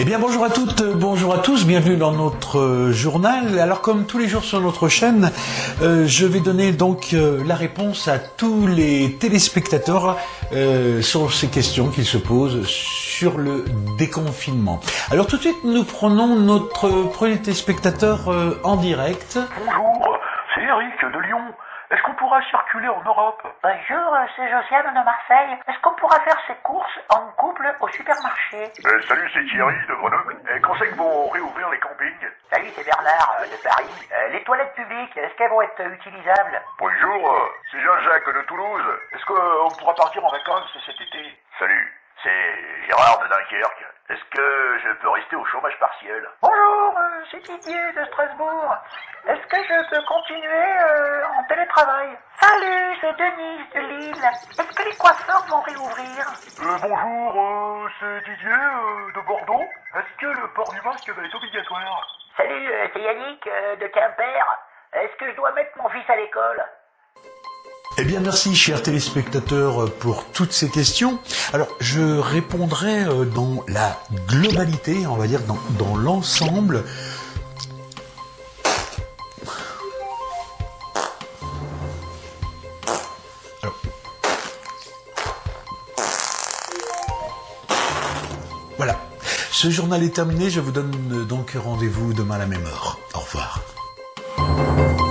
Eh bien bonjour à toutes, bonjour à tous, bienvenue dans notre journal. Alors comme tous les jours sur notre chaîne, je vais donner donc la réponse à tous les téléspectateurs sur ces questions qu'ils se posent sur le déconfinement. Alors tout de suite nous prenons notre premier téléspectateur en direct. Bonjour, c'est Eric de Lyon. Est-ce qu'on pourra circuler en Europe? Bonjour, c'est Josiane de Marseille. Est-ce qu'on pourra faire ses courses en couple au supermarché? Salut, c'est Thierry de Grenoble. Quand c'est que vont réouvrir les campings? Salut, c'est Bernard de Paris. Les toilettes publiques, est-ce qu'elles vont être utilisables? Bonjour, c'est Jean-Jacques de Toulouse. Est-ce qu'on pourra partir en vacances cet été? Salut, c'est Gérard de Dunkerque. Est-ce que je peux rester au chômage partiel? Bonjour, c'est Didier de Strasbourg. Est-ce que je peux continuer en télétravail? Salut, c'est Denise de Lille. Est-ce que les coiffeurs vont réouvrir? Bonjour, c'est Didier de Bordeaux. Est-ce que le port du masque va être obligatoire? Salut, c'est Yannick de Quimper. Est-ce que je dois mettre mon fils à l'école? Eh bien merci chers téléspectateurs pour toutes ces questions. Alors je répondrai dans la globalité, on va dire dans l'ensemble. Voilà, ce journal est terminé, je vous donne donc rendez-vous demain à la même heure. Au revoir.